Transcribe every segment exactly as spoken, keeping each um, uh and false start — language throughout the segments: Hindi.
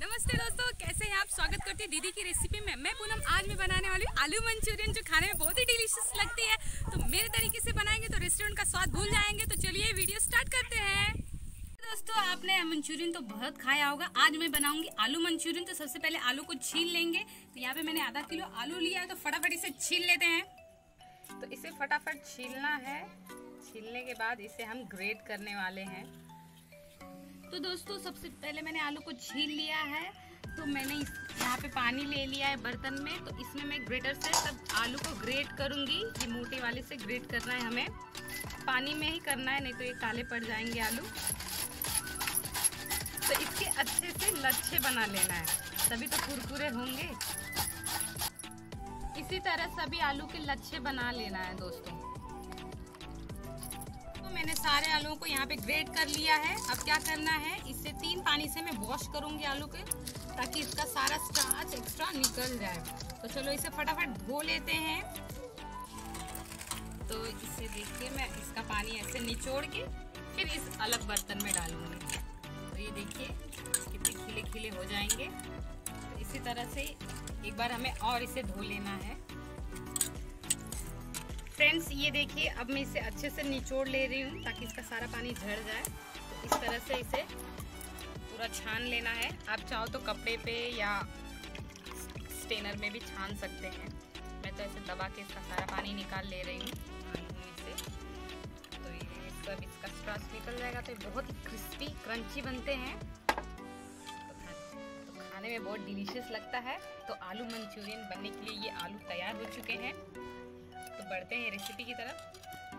नमस्ते दोस्तों, कैसे हैं आप। स्वागत करती हूँ दीदी की रेसिपी में। मैं पूनम। आज मैं बनाने वाली हूँ आलू मंचूरियन, जो खाने में बहुत ही डिलीशियस लगती है। तो मेरे तरीके से बनाएंगे तो रेस्टोरेंट का स्वाद भूल जाएंगे। तो चलिए वीडियो स्टार्ट करते हैं। दोस्तों, आपने मंचूरियन तो बहुत खाया होगा, आज मैं बनाऊंगी आलू मंचूरियन। तो सबसे पहले आलू को छील लेंगे। तो यहाँ पे मैंने आधा किलो आलू लिया है, तो फटाफट इसे छील लेते हैं। तो इसे फटाफट छीलना है। छीलने के बाद इसे हम ग्रेट करने वाले हैं। तो दोस्तों, सबसे पहले मैंने आलू को छील लिया है। तो मैंने यहाँ पे पानी ले लिया है बर्तन में। तो इसमें मैं ग्रेटर से सब आलू को ग्रेट करूँगी। ये मोटे वाले से ग्रेट करना है, हमें पानी में ही करना है, नहीं तो ये काले पड़ जाएंगे आलू। तो इसके अच्छे से लच्छे बना लेना है, तभी तो कुरकुरे होंगे। इसी तरह सभी आलू के लच्छे बना लेना है दोस्तों। मैंने सारे आलूओं को यहाँ पे ग्रेट कर लिया है। अब क्या करना है, इससे तीन पानी से मैं वॉश करूंगी आलू के, ताकि इसका सारा स्टार्च एक्स्ट्रा निकल जाए। तो चलो इसे फटाफट धो लेते हैं। तो इसे देखिए, मैं इसका पानी ऐसे निचोड़ के फिर इस अलग बर्तन में डालूंगी। तो ये देखिए कितने खिले खिले हो जाएंगे। तो इसी तरह से एक बार हमें और इसे धो लेना है। फ्रेंड्स, ये देखिए, अब मैं इसे अच्छे से निचोड़ ले रही हूँ ताकि इसका सारा पानी झड़ जाए। तो इस तरह से इसे पूरा छान लेना है। आप चाहो तो कपड़े पे या स्टेनर में भी छान सकते हैं। मैं तो ऐसे दबा के इसका सारा पानी निकाल ले रही हूँ से। तो ये सब इसका स्टार्च निकल जाएगा। तो बहुत क्रिस्पी क्रंची बनते हैं, तो खाने में बहुत डिलीशियस लगता है। तो आलू मंचूरियन बनने के लिए ये आलू तैयार हो चुके हैं। बढ़ते हैं रेसिपी की तरफ।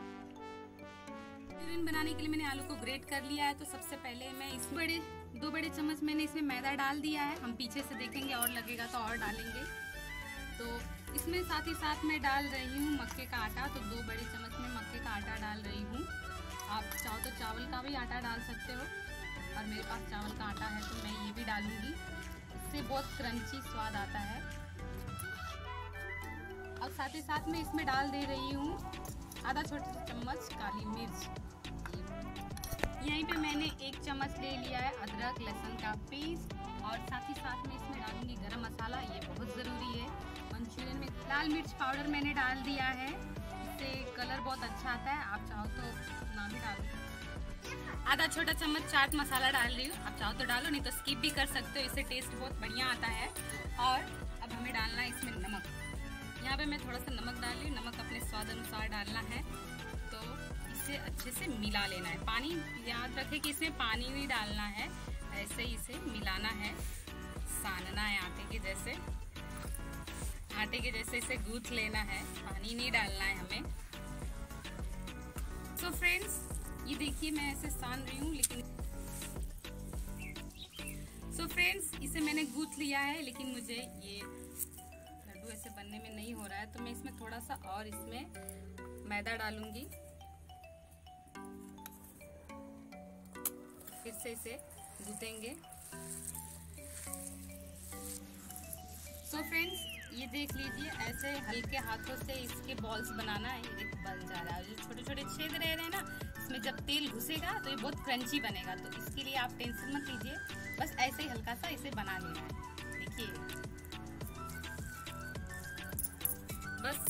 मंचूरियन बनाने के लिए मैंने आलू को ग्रेट कर लिया है। तो सबसे पहले मैं इस बड़े दो बड़े चम्मच मैंने इसमें मैदा डाल दिया है। हम पीछे से देखेंगे, और लगेगा तो और डालेंगे। तो इसमें साथ ही साथ मैं डाल रही हूँ मक्के का आटा। तो दो बड़े चम्मच में मक्के का आटा डाल रही हूँ। आप चाहो तो चावल का भी आटा डाल सकते हो, और मेरे पास चावल का आटा है तो मैं ये भी डालूँगी। इससे बहुत क्रंची स्वाद आता है। और साथ ही साथ मैं इसमें डाल दे रही हूँ आधा छोटा चम्मच काली मिर्च। यहीं पे मैंने एक चम्मच ले लिया है अदरक लहसुन का पेस्ट। और साथ ही साथ मैं इसमें डालूंगी गरम मसाला, ये बहुत ज़रूरी है मंचूरियन में। लाल मिर्च पाउडर मैंने डाल दिया है, इससे कलर बहुत अच्छा आता है। आप चाहो तो ना भी डालो। आधा छोटा चम्मच चाट मसाला डाल रही हूँ। आप चाहो तो डालो, नहीं तो स्किप भी कर सकते हो। इससे टेस्ट बहुत बढ़िया आता है। और अब हमें डालना है इसमें नमक। यहाँ पे मैं थोड़ा सा नमक डाल रही हूँ। नमक अपने स्वाद अनुसार डालना है। तो इसे अच्छे से मिला लेना है। पानी याद रखें कि इसमें पानी भी डालना है। ऐसे ही इसे मिलाना है, सानना है आटे के जैसे। आटे के जैसे इसे गूंथ लेना है, पानी नहीं डालना है हमें। सो फ्रेंड्स, ये देखिए मैं ऐसे सान रही हूँ, लेकिन सो फ्रेंड्स इसे मैंने गूंथ लिया है, लेकिन मुझे ये ऐसे बनने में नहीं हो रहा है। तो मैं इसमें थोड़ा सा और इसमें मैदा डालूंगी। फिर से इसे गूंथेंगे। सो फ्रेंड्स, ये देख लीजिए, ऐसे हल्के हाथों से इसके बॉल्स बनाना है। ये बन जा रहा है। जो छोटे छोटे छेद रह रहे हैं ना, इसमें जब तेल घुसेगा तो ये बहुत क्रंची बनेगा। तो इसके लिए आप टेंशन मत लीजिए, बस ऐसे ही हल्का सा इसे बना लेना है। देखिए बस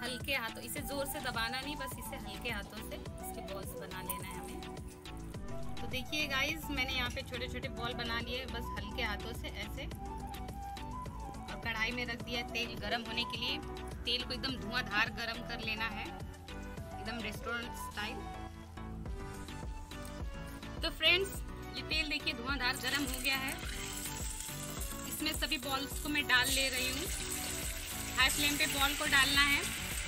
हल्के हाथों, इसे जोर से दबाना नहीं, बस इसे हल्के हाथों से इसके बॉल्स बना लेना है हमें। तो देखिए गाइस, मैंने यहाँ पे छोटे छोटे बॉल बना लिए, बस हल्के हाथों से ऐसे। और कढ़ाई में रख दिया तेल गरम होने के लिए। तेल को एकदम धुआंधार गरम कर लेना है, एकदम रेस्टोरेंट स्टाइल। तो फ्रेंड्स, ये तेल देखिए धुआंधार गरम हो गया है। इसमें सभी बॉल्स को मैं डाल ले रही हूँ। हाई फ्लेम पे बॉल को डालना है,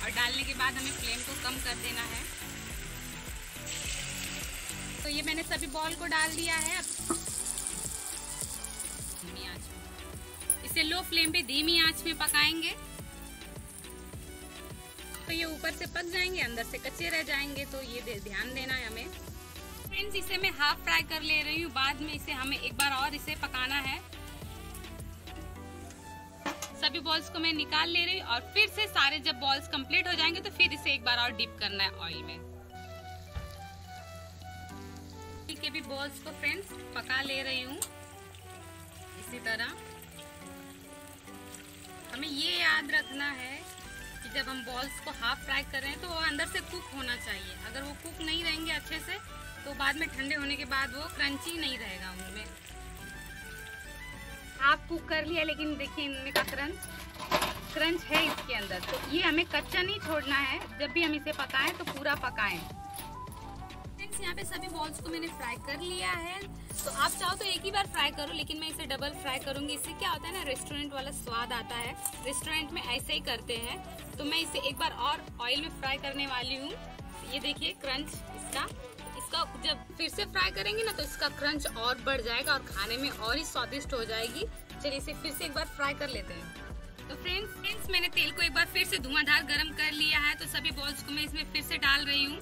और डालने के बाद हमें फ्लेम को कम कर देना है। तो ये मैंने सभी बॉल को डाल दिया है। धीमी आंच में इसे लो फ्लेम पे धीमी आंच में पकाएंगे। तो ये ऊपर से पक जाएंगे, अंदर से कच्चे रह जाएंगे। तो ये ध्यान देना है हमें। फ्रेंड्स, इसे मैं हाफ फ्राई कर ले रही हूँ। बाद में इसे हमें एक बार और इसे पकाना है। सभी बॉल्स को मैं निकाल ले रही हूँ, और फिर से सारे जब बॉल्स कंप्लीट हो जाएंगे तो फिर इसे एक बार और डिप करना है ऑयल में। के भी बॉल्स को फ्रेंड्स पका ले रही हूँ। इसी तरह हमें ये याद रखना है कि जब हम बॉल्स को हाफ फ्राई कर रहे हैं तो वो अंदर से कुक होना चाहिए। अगर वो कुक नहीं रहेंगे अच्छे से तो बाद में ठंडे होने के बाद वो क्रंची नहीं रहेगा उनमें। हाफ कुक कर लिया लेकिन देखिए इनमें का क्रंच क्रंच है इसके अंदर, तो ये हमें कच्चा नहीं छोड़ना है। जब भी हम इसे पकाएं तो पूरा पकाएं। फ्रेंड्स यहाँ पे सभी बॉल्स को मैंने फ्राई कर लिया है, तो आप चाहो तो एक ही बार फ्राई करो, लेकिन मैं इसे डबल फ्राई करूंगी। इससे क्या होता है ना, रेस्टोरेंट वाला स्वाद आता है, रेस्टोरेंट में ऐसे ही करते हैं। तो मैं इसे एक बार और ऑयल में फ्राई करने वाली हूँ। ये देखिए क्रंच इसका इसका जब फिर से फ्राई करेंगे ना तो इसका क्रंच और बढ़ जाएगा और खाने में और ही स्वादिष्ट हो जाएगी। चलिए इसे फिर से एक बार फ्राई कर लेते हैं। तो फ्रेंड्स फ्रेंड्स मैंने तेल को एक बार फिर से धुआंधार गरम कर लिया है, तो सभी बॉल्स को मैं इसमें फिर से डाल रही हूँ।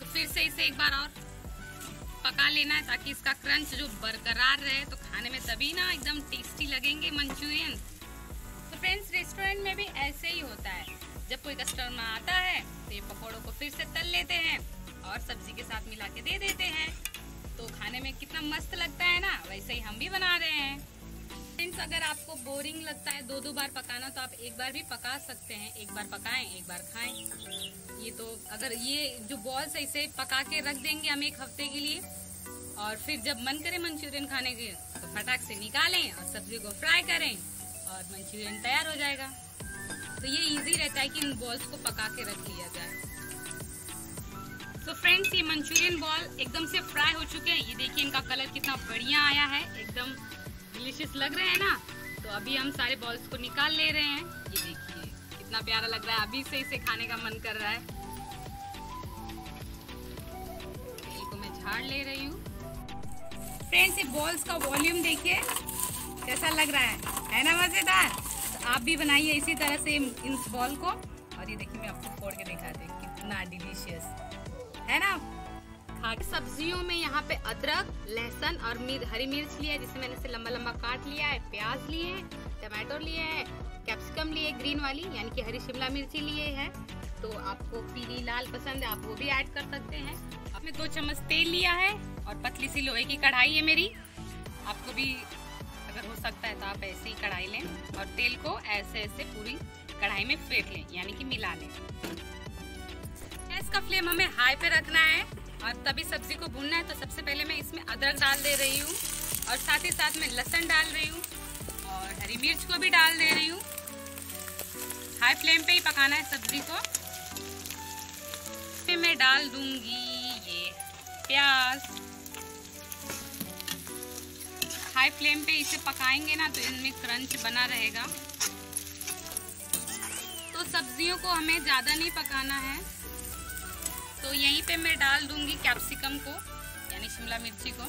तो फिर से इसे एक बार और पका लेना है ताकि इसका क्रंच जो बरकरार रहे, तो खाने में तभी ना एकदम टेस्टी लगेंगे मंचूरियन। तो फ्रेंड्स रेस्टोरेंट में भी ऐसे ही होता है, जब कोई कस्टमर आता है तो ये पकौड़ों को फिर से तल लेते हैं और सब्जी के साथ मिला के दे देते हैं, तो खाने में कितना मस्त लगता है ना, वैसे ही हम भी बना रहे हैं। फ्रेंड्स अगर आपको बोरिंग लगता है दो दो बार पकाना, तो आप एक बार भी पका सकते हैं। एक बार पकाएं एक बार खाएं। ये तो अगर ये जो बॉल्स है इसे पका के रख देंगे हम एक हफ्ते के लिए, और फिर जब मन करे मंचूरियन खाने के तो फटाक से निकालें और सब्जी को फ्राई करें और मंचूरियन तैयार हो जाएगा। तो ये इजी रहता है कि इन बॉल्स को पका के रख लिया जाए। तो फ्रेंड्स ये मंचूरियन बॉल एकदम से फ्राई हो चुके हैं। ये देखिए इनका कलर कितना बढ़िया आया है, एकदम डिलीशियस लग रहे हैं ना। तो अभी हम सारे बॉल्स को निकाल ले रहे हैं। ये देखिए कितना प्यारा लग रहा है, अभी से इसे खाने का मन कर रहा है। तेल को मैं झाड़ ले रही हूँ। फ्रेंड्स ये बॉल्स का वॉल्यूम देखिए कैसा लग रहा है, है ना मजेदार। तो आप भी बनाइए इसी तरह से इन बॉल को, और ये देखिए मैं आपको फोड़ के दिखाती हूँ कितना डिलीशियस है ना। सब्जियों में यहाँ पे अदरक, लहसुन और मिर्च, हरी मिर्च लिया है जिसे मैंने इसे लंबा लंबा काट लिया है। प्याज लिए हैं, टमाटो लिए हैं, कैप्सिकम लिए ग्रीन वाली यानी कि हरी शिमला मिर्ची लिए है। तो आपको पीली लाल पसंद है आप वो भी ऐड कर सकते हैं। आपने दो चम्मच तेल लिया है और पतली सी लोहे की कढ़ाई है मेरी, आपको भी अगर हो सकता है तो आप ऐसे ही कढ़ाई लें और तेल को ऐसे ऐसे पूरी कढ़ाई में फेंट लें यानी कि मिला लें। गैस का फ्लेम हमें हाई पे रखना है और तभी सब्जी को भूनना है। तो सबसे पहले मैं इसमें अदरक डाल दे रही हूँ और साथ ही साथ मैं लहसुन डाल रही हूँ और हरी मिर्च को भी डाल दे रही हूँ। हाई फ्लेम पे ही पकाना है सब्जी को। फिर मैं डाल दूंगी ये प्याज। हाई फ्लेम पे इसे पकाएंगे ना तो इनमें क्रंच बना रहेगा। तो सब्जियों को हमें ज़्यादा नहीं पकाना है। तो यहीं पे मैं डाल दूंगी कैप्सिकम को यानी शिमला मिर्ची को,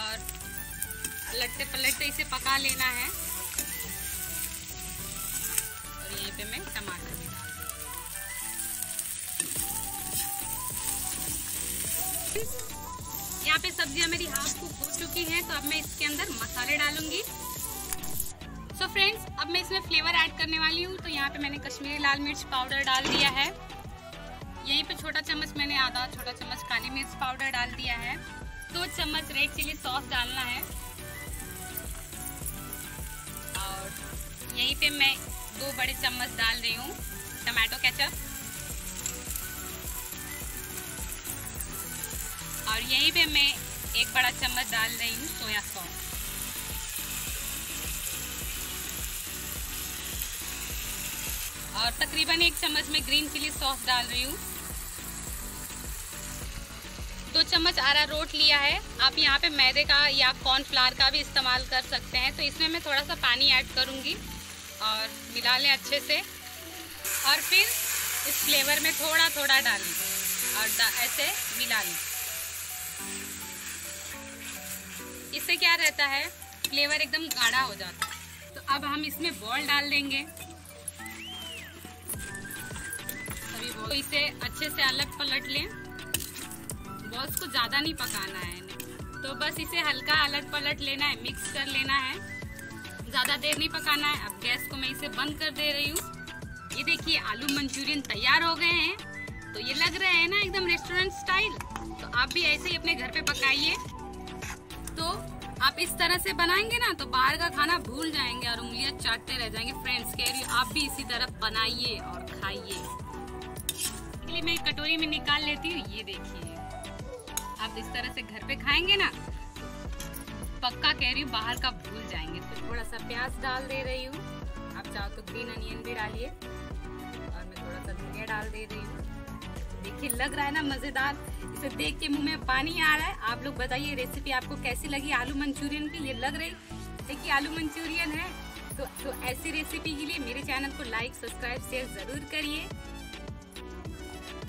और पलटते पलटते इसे पका लेना है। और यहीं पे मैं टमाटर भी डाल दूंगी। यहाँ पे सब्जियाँ मेरी हाफ कुक हो चुकी हैं, तो अब मैं इसके अंदर मसाले डालूंगी। सो फ्रेंड्स अब मैं इसमें फ्लेवर ऐड करने वाली हूँ। तो यहाँ पे मैंने कश्मीरी लाल मिर्च पाउडर डाल दिया है। यहीं पे छोटा चम्मच मैंने आधा छोटा चम्मच काली मिर्च पाउडर डाल दिया है। दो चम्मच रेड चिली सॉस डालना है। और यहीं पे मैं दो बड़े चम्मच डाल रही हूँ टमाटो केचप। और यहीं पे मैं एक बड़ा चम्मच डाल रही हूँ सोया सॉस। और तकरीबन एक चम्मच में ग्रीन चिली सॉस डाल रही हूँ। दो चम्मच अरारोट लिया है। आप यहाँ पे मैदे का या कॉर्नफ्लावर का भी इस्तेमाल कर सकते हैं। तो इसमें मैं थोड़ा सा पानी ऐड करूँगी और मिला लें अच्छे से, और फिर इस फ्लेवर में थोड़ा थोड़ा डालें और ऐसे मिला लें। इससे क्या रहता है, फ्लेवर एकदम गाढ़ा हो जाता है। तो अब हम इसमें बॉल डाल देंगे। तो इसे अच्छे से अलग पलट लें। बॉल्स को ज़्यादा नहीं पकाना है, तो बस इसे हल्का अलट पलट लेना है, मिक्स कर लेना है, ज़्यादा देर नहीं पकाना है। अब गैस को मैं इसे बंद कर दे रही हूँ। ये देखिए आलू मंचूरियन तैयार हो गए हैं। तो ये लग रहे हैं ना एकदम रेस्टोरेंट स्टाइल। तो आप भी ऐसे ही अपने घर पे पकाइए। तो आप इस तरह से बनाएंगे ना तो बाहर का खाना भूल जाएंगे और उंगलियां चाटते रह जाएंगे। फ्रेंड्स कह रही आप भी इसी तरह बनाइए और खाइए। इसलिए मैं कटोरी में निकाल लेती हूँ। ये देखिए आप इस तरह से घर पे खाएंगे ना तो पक्का कह रही हूँ बाहर का भूल जाएंगे। तो थोड़ा सा प्याज डाल दे रही हूँ, आप चाहो तो ग्रीन अनियन भी डालिए, और मैं थोड़ा सा धनिया डाल दे रही हूँ। देखिए लग रहा है ना मजेदार, इसे देख के मुंह में पानी आ रहा है। आप लोग बताइए रेसिपी आपको कैसी लगी आलू मंचूरियन की। ये लग रही देखिए आलू मंचूरियन है। तो, तो ऐसी रेसिपी के लिए मेरे चैनल को लाइक सब्सक्राइब शेयर जरूर करिए।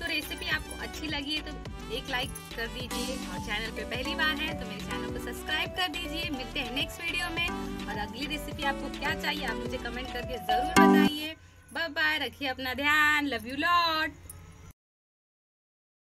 तो रेसिपी आपको अच्छी लगी है तो एक लाइक कर दीजिए, और चैनल पे पहली बार है तो मेरे चैनल को सब्सक्राइब कर दीजिए। मिलते हैं नेक्स्ट वीडियो में, और अगली रेसिपी आपको क्या चाहिए आप मुझे कमेंट करके जरूर बताइए। बाय बाय, रखिए अपना ध्यान, लव यू लॉट।